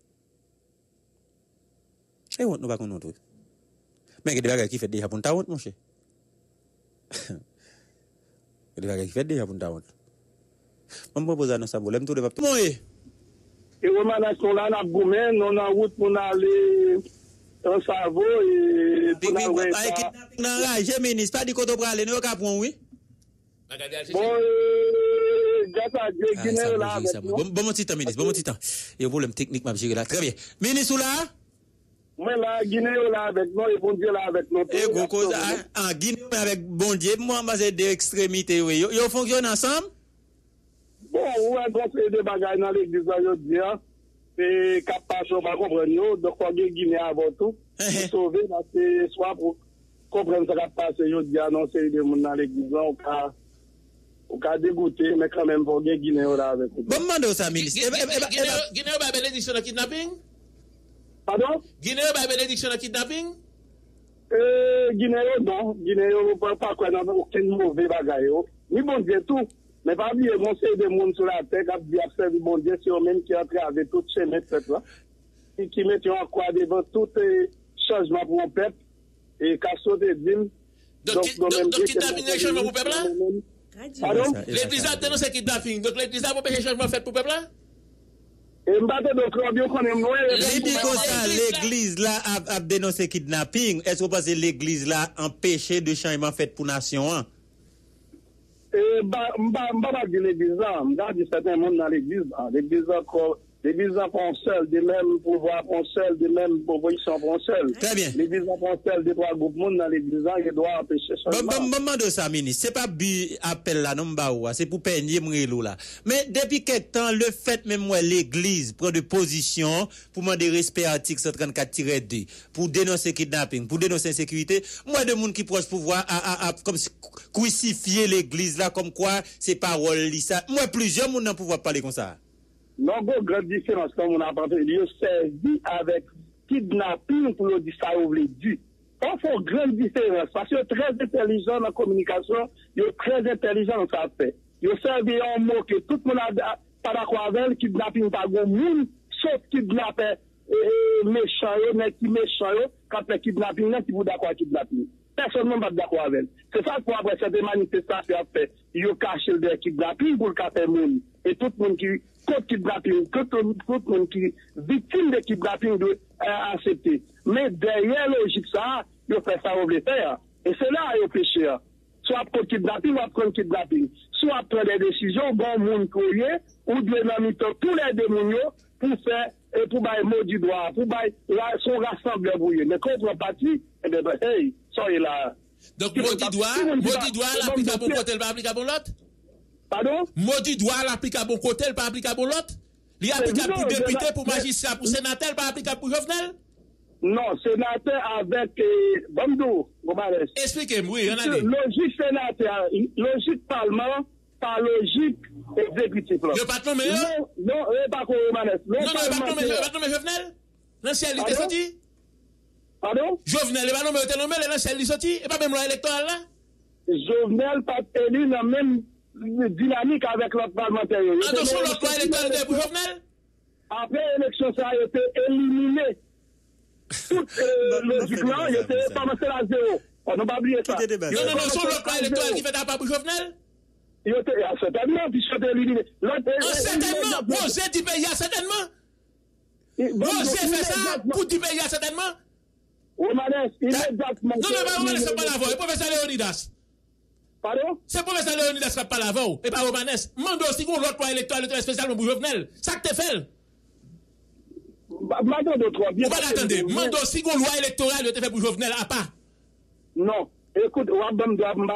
Et honte nous pas qu'on honte. Mais que des bagages qui fait déjà pour ta honte mon cher. Des bagages qui fait déjà pour ta honte. Je propose un problème, tout le monde. Et les managers sont là, on a route pour aller dans Savo et pour aller dans Savo. Je ministre, pas dit qu'on doit aller, nous au Capon, oui. Bon, j'ai dit là. Bon petit temps, ministre, bon petit temps. Il y a un problème technique, je vais gérer là. Très bien. Ministre, là? Moi, la Guinée, là, avec nous, et bon Dieu, là, avec nous. Et vous, en Guinée, avec bon Dieu, moi, c'est des extrémités, oui. Ils fonctionnent ensemble? Bon, on a fait des bagages dans l'église, c'est capable de comprendre, donc on a Guinée avant tout, sauver, c'est soit pour comprendre ce qui a passé, il y a annoncé des gens dans l'église, on a dégoûté, mais quand même, on a Guinée là avec nous. Bon, demandez ça, ministre. Guinée, on a bénédiction de kidnapping? Pardon? Guinée, on a bénédiction de kidnapping? Guinée, non, Guinée, on ne peut pas croire dans aucun mauvais bagage, ni bon Dieu tout. Mais pas oublier, mon c'est des gens sur la terre qui ont servi bon Dieu, c'est eux-mêmes qui ont travaillé toutes ces méthodes là, et qui mettent en croix devant tout changement pour le peuple, et qui ont sauté d'île. Donc, qui t'a mis le changement pour le peuple là? Pardon? L'église a tenu ce qui t'a fini. Donc, l'église a fait le changement fait pour le peuple là? L'église là a dénoncé le kidnapping. Est-ce que vous pensez que l'église là a empêché de changement fait pour la nation? Je ne sais pas si l'église, je ne sais pas si certains monde dans l'église, l'église encore L'église en seul, des mêmes pouvoirs en seul, des mêmes propositions en seul. Très bien. L'église en seul, des trois groupes monde dans l'église, il doit empêcher ça. Bon, moment de ça, ministre. C'est pas but appel là, non, c'est pour peigner Mrelou là. Mais depuis quelque temps, le fait même moi, l'église prend de position pour demander respect à l'article cent trente-quatre tiret deux, pour dénoncer kidnapping, pour dénoncer insécurité. Moi, de monde qui proche pouvoir, à, à, à, comme crucifier l'église là, comme quoi, ces paroles, ça. Moi, plusieurs monde n'ont pouvoir parler comme ça. Non, bon, grande différence, comme on a parlé, il servi avec kidnapping pour le dire ça, on l'a dit. On fait grande différence, parce que très intelligent dans la communication, il est très intelligent dans ça fait. Il servi un mot que tout le monde a pas d'accord avec, kidnapping par le monde, sauf kidnapping méchant, mais qui méchant, quand le kidnapping, qui vous d'accord avec kidnapping. Personne n'est pas d'accord avec. C'est ça pour après cette manifestation a fait. Il a caché le kidnapping pour le café monde. Et tout le monde qui contre kidnapping, tout le monde qui victime de kidnapping doit accepter. Mais derrière la logique, ça, il fait ça au faire. Et c'est là qu'il péché. Soit contre kidnapping, soit contre kidnapping. Soit prendre des décisions, bon monde courrier, ou de l'ami tous les démoniaux pour faire, et pour bailler mot du doigt, pour bailler son rassembleur brouillé. Mais contre parti, eh bien, hey, soyez là. Donc, mot du doigt, mot du doigt, l'applicable bon côté, l'applicable l'autre? Pardon? Mot du doigt, l'applicable bon côté, pas applicable pour l'autre? Il applicable pour député, pour magistrat, pour sénateur, pas applicable pour Jovenel? Non, sénateur avec Bamdou, Gomares. Expliquez-moi, oui, on a dit. Logique sénateur, logique parlement, par logique exécutif. Le patron meilleur? Non, non, pas pour Gomares. Non, non, le patron meilleur, le patron meilleur Jovenel? L'ancienneté sortie? Pardon? Jovenel, le patron meilleur nommé, l'ancienneté sortie? Et pas même loi électorale là? Jovenel, pas élu, la même dynamique avec l'autre parlementaire. Attention, l'autre loi électorale pour Jovenel? Après l'élection, ça a été éliminé. Tout logiquement, il était commencé à zéro. On n'a pas oublié ça. Non, non, non, sur le plan électoral qui fait d'appât pour Jovenel? Il était certainement, puis il était éliminé. Certainement, Bozé du pays, certainement. Bozé fait ça pour du pays, certainement. On m'a laissé immédiatement. Non, non, mais on m'a laissé pas l'avant. Et professeur Léonidas. Pardon? C'est professeur Léonidas qui n'a pas l'avant. Et pas Romanes. Mande aussi qu'on l'autre point électoral spécial pour Jovenel. Ça que t'es fait. Madame de trois, bien. On va l'attendre. Mando, si vous loi électorale, vous avez fait pour Jovenel, à part. Non. Écoute, on a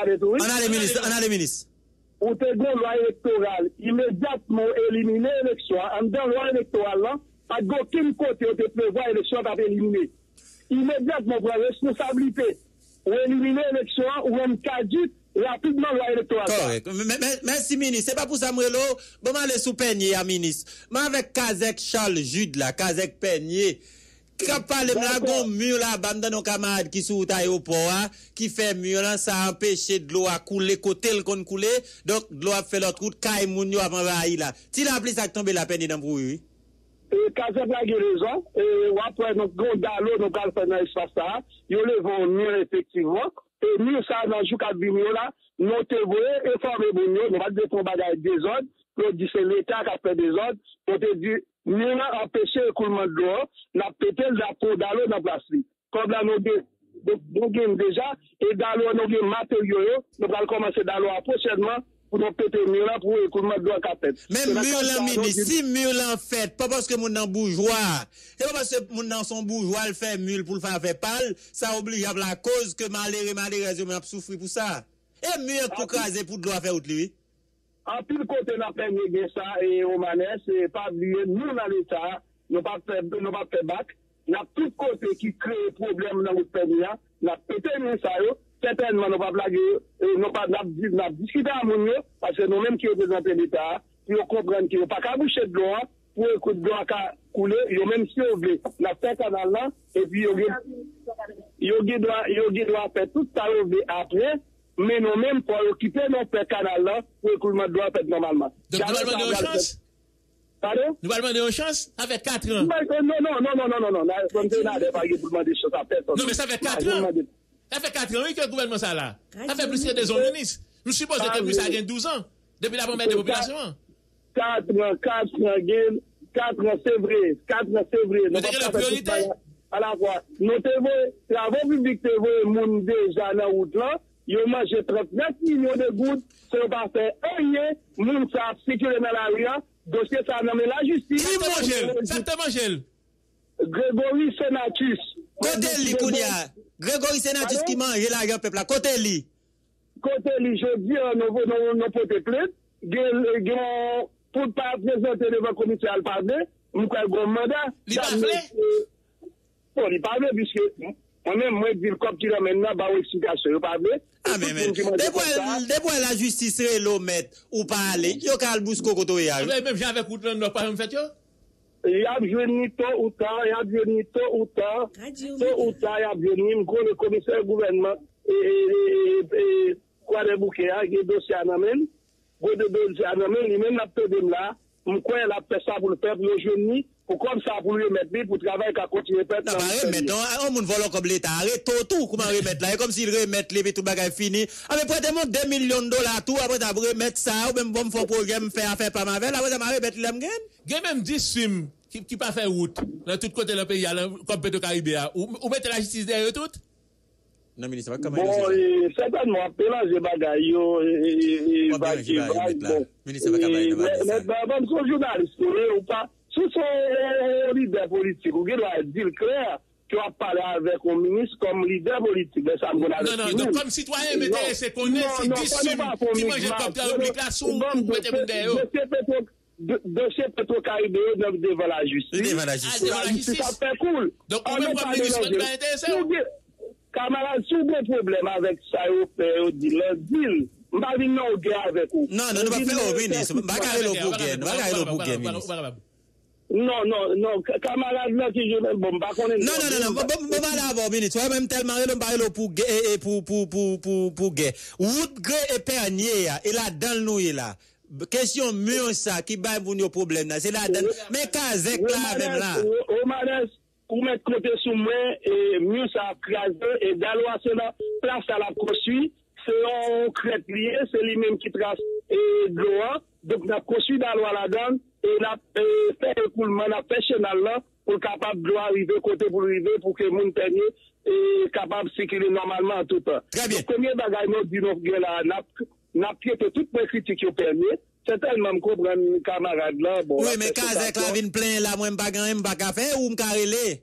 les ministres. On a les ministres. On te donne loi électorale, immédiatement éliminer l'élection. En dans loi électorale, pas d'aucun côté, on te prévoit l'élection à éliminer. Immédiatement, pour la responsabilité, on élimine l'élection, ou on caduque rapidement loi électorale. Correct. Merci, ministre. C'est pas pour ça, Mrelou. Bon, allez sous Peigné, ministre. Mais avec Kazek Charles Jude, là, Kazek Peigné, qui a parlé de la gomme mur, là, bande nos camarades qui sont au port, qui fait mur, là, ça empêche de l'eau à couler, côté le con couler. Donc, de l'eau a fait l'autre route, Kaye Mounio avant Raï, là. Si la police a tombé la peine dans le Kazek a eu raison. Et après, nous, Gondalo, nous, Galfenay, ça, ils lèvent mieux, effectivement. Et nous, ça, dans le jour quatre là, nous te voyons et formé Bounio, nous allons combattre des ordres, nous disons c'est l'État qui a fait des ordres, nous te dit, nous allons empêcher le coulement de l'eau, nous allons péter la peau d'allô dans la place. Comme là, nous avons déjà, et d'allô, nous avons matériaux, nous allons commencer d'allô prochainement pour nous péter le là pour le coulement de l'eau qui a fait. Mais Murlan, ministre, si Murlan fait, pas parce que nous sommes bourgeois, c'est pas parce que nous sommes bourgeois, le fait mule pour le faire faire pâle, ça oblige à la cause que malheureux, malheureux, nous avons souffert pour ça. Et mieux pour craser pour devoir faire autre lui. En plus, côté n'a pas négé ça et Romanes, c'est pas oublier, nous dans l'État, nous pas faire bac, n'a tout côté qui crée problème dans notre pays, n'a peut-être mis ça, certainement nous pas blaguer, nous pas discuter à mon mieux, parce que nous-mêmes qui représentons l'État, qui comprennent qu'ils n'ont pas qu'à boucher de l'eau, pour écouter de l'eau à couler, ils ont même si on veut, la fait canal là, et puis ils ont droit à faire tout ça après. Mais nous-mêmes, pour occuper notre canal là, pour le coulement de droit fait normalement. Donc, nous allons demander une chance? Pardon? Nous allons demander une chance? Avec quatre ans? Non, non, non, non, non, non, non. Nous allons demander une chance à personne. Non, mais ça fait quatre ans. Ça fait quatre ans, oui, que le gouvernement ça là. Ça fait plus que des hommes ministres. Je suppose que depuis ça, il y a douze ans. Depuis la première population. quatre ans, quatre ans, quatre ans, c'est vrai. quatre ans, c'est vrai. Vous avez la priorité? À la fois, nous avons, travaux publics, nous avons déjà dans la route là. Ils ont mangé trente-neuf millions de gouttes, ce n'est pas fait un lien, nous sommes sécurés dans la rue, dossier ça non mais la justice. Qui Mangel? Exactement Mangel. Grégory Senatus. Côté lui Kounia. Grégory Senatus qui mange l'argent peuple là. Côté lui. Côté lui je dis nous nous porter plainte. Gè pour pas présenter devant le commissaire al pardon, nous qu'a grand mandat. Il pas vrai. Il pas vrai puisque moi-même, moi, je dis comme tu l'as maintenant, bah, explication, je parle. Ah, mais, mais, dès la justice, c'est l'homme, ou pas aller, il y a qu'à le bousco, quand il y a. Même j'ai avec Outland, n'a pas fait, yo? Il y a venu tôt ou tard, il y a venu tôt ou tard, tôt ou tard, il y a venu, le commissaire gouvernement, et, quoi, le bouquet, il y a dossier à Namen, gros de dossier à Namen, lui-même, l'a fait de là, pourquoi elle a fait ça pour le peuple, le jeune, pour comme ça, pour lui remettre, pour travailler, qu'à continuer à non, mais remettre, on ne vole comme l'État. Arrête tout, comment remettre là? Comme s'il remettre les tout bagay fini. Ah, mais prêtez-moi deux millions de dollars tout, après t'as remettre ça, ou même bon, faut programme, faire affaire par ma velle, après t'as remettre l'emgen. Gain même dix films qui pas fait route, dans tout côté le pays, comme Petro-Caribéa. Ou mettez la justice derrière tout? Non, mais c'est pas comme ça. Bon, certainement, pélage bagay, yo, et, et, si c'est un leader politique, vous devez dire clair que vous parlez avec un ministre comme leader politique. Non, non, donc comme citoyen, mais c'est qu'on est, c'est dix-huit, qui mange le peuple de l'obligation, vous mettez vous derrière. Dossier Petro-Caribéa devant la justice. Devant la justice. Devant la justice. Ça fait cool. Donc, on ne peut pas le intéressé. Camarades, si vous avez un problème avec ça, vous dites le deal. Non, non, nous ne pouvons pas faire ministre. Nous ne pouvons pas faire non, non, non, camarade, là, si je ne bon, pas qu'on est. Non, non, non, non, bon, bon, d'abord, ministre, ouais, même tellement, il parle pour, pour, pour, pour, pour, pour, gué. Route gré et pernier, et là, dans le nouille, là. Question mûre, ça, qui bat pour nos problèmes, là. C'est là, dans mais Kazek, là, même là. Au Manes, pour mettre côté sous moi, et mieux, ça, crase, et d'allois, c'est là, place à la poursuite, c'est un crête lié, c'est lui-même qui trace, et droit, donc, la poursuite d'allois là-dedans. Et la fait écoulement, la fait chenal là, pour capable de arriver, côté pour arriver, pour que le monde est capable de circuler normalement en tout temps. Très bien. Le premier bagage, nous disons que là, nous avons piété toutes les critiques qui ont permis. Certainement, je comprends mes camarades là. Oui, mais quand c'est la vine plein là, moi, je ne vais pas faire ou je ne vais pas faire.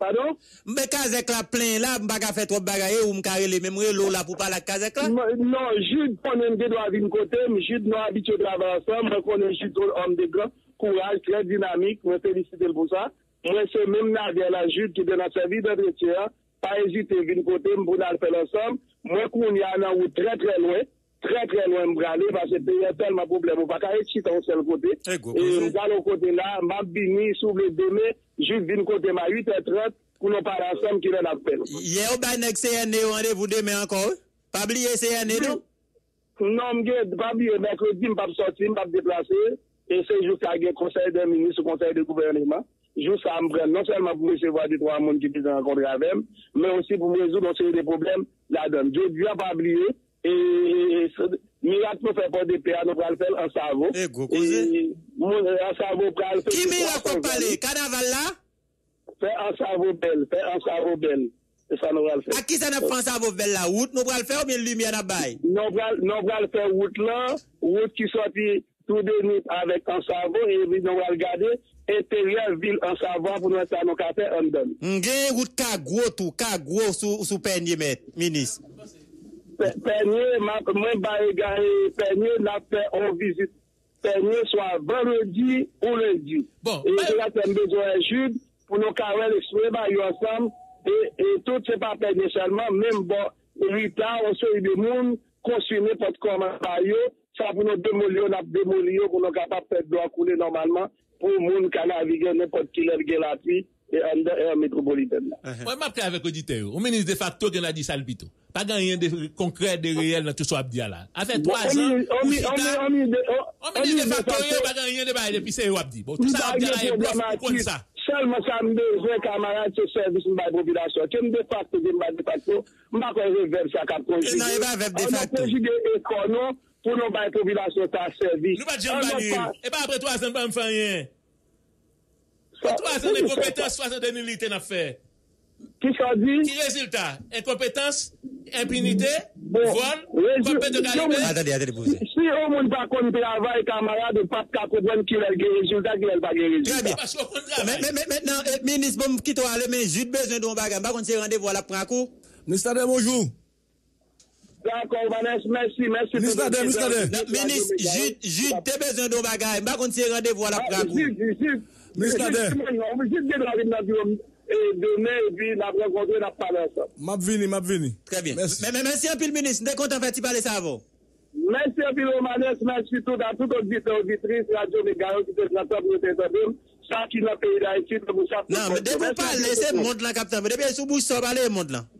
Pardon? Mais Kazek la plein là, m'baga fait trop bagaille ou m'carrelé, même l'eau là pour parler de Kazek là? Non, Jude, on aime des doigts d'un côté, Jude, nous habitués de travailler ensemble, on connaît Jude, homme de grand, courage, très dynamique, on félicite pour ça. Moi, c'est même Nadia, la Jude, qui est dans sa vie d'entretien, pas hésiter d'un côté, pour nous faire ensemble. Moi, qu'on y a un an très très loin, très très loin, m'bralé, parce que il y a tellement de problèmes, on va pas être chita au seul côté. Et m'bralé côté là, m'abini, s'ouvre demain, juste d'une côté, ma huit heures trente, pour nous parler ensemble qui est l'appel. Hier, on a un C N E au rendez-vous demain encore. Pas oublier C N E, non? Non, je ne vais pas oublier mercredi, je ne vais pas sortir, je ne vais pas me déplacer. Et c'est jusqu'à un conseil des ministres, conseil de gouvernement. Jusqu'à me prendre, non seulement pour me recevoir des trois monde qui puissent rencontrer avec moi, mais aussi pour me résoudre des problèmes là-dedans. Je ne vais pas oublier. Et miracle pour faire pas de paix, nous allons faire un cerveau. Et un cerveau pour faire. Qui miracle pour parler? Carnaval là? Faire un cerveau belle, faire un cerveau belle. C'est ça nous allons faire. À qui ça n'a pas un cerveau belle la route? Nous allons faire ou bien lumière à bail? Nous allons faire route là, route qui sortit tout de nuit avec un cerveau et nous allons regarder. Intérieur ville en savant pour nous faire nos cafés en donne. Une route cagou tout, cagou sous peigne mètre, ministre. Pernier, moi, je Pernier n'a fait en visite. Pernier soit vendredi ou lundi. Bon. Et là, tu as besoin de Jude pour nous carrer les ensemble. Et tout, c'est pas Pernier seulement. Même bon, Rita, on se dit des monde, consommer pour comment ça pour nous démolir, on a démoli, pour nous capables de faire droit couler normalement, pour le monde qui a navigué n'importe qui lève la pluie. Et en métropolitaine. Moi, je m'apprête avec l'auditeur. Au ministre de facto, il a dit Salpito. Pas rien de concret, de réel dans tout ce abdia là. Avec trois ans, on ministre de facto, il pas rien de bail depuis c'est abdi. Bon, tout ça abdia là est bluff comme ça. Seulement ça me besoin camarade ce service de la population. Que me de facto, de ma de facto, m'a pas révèle ça cap conjugué. Non, il va avec de facto. Conjugué économique pour nos bail population ta service. Nous pas dire et pas après trois ans pas me faire rien. trois ans de compétences, soixante-deux mille litres n'a fait. Qui ça dit? Qui résultat? Incompétence, impunité, bon, vol, compétence de calibé. Attendez, attendez, vous. Si on ne va pas qu'on travaille, camarade, on ne va pas comprendre qui est le résultat, qui n'est pas le résultat. Mais maintenant, ministre, bon, quitte à aller, mais j'ai besoin d'un bagage. On s'est rendez-vous à la Prancou. Ministre, bonjour. D'accord, Vanessa, merci, merci. Ministre, ministre, j'ai besoin d'un bagage. On s'est rendez-vous à la Prancou. Ministre, et demain, et puis, la rencontre, la parole. M'a venu, m'a venu. Très bien. Merci. Mais, mais merci un peu, le ministre. Dès qu'on t'en fait, tu parles ça avant. Merci un peu, Romanes. Merci tout à tout auditeur, auditrice, radio, les gars, qui sont là, qui sont là, ça qui n'a pas eu d'Haïti, vous savez. Non, mais dès qu'on parle, c'est le monde là, capitaine. Mais depuis, sous bouche, ça va aller, le monde là.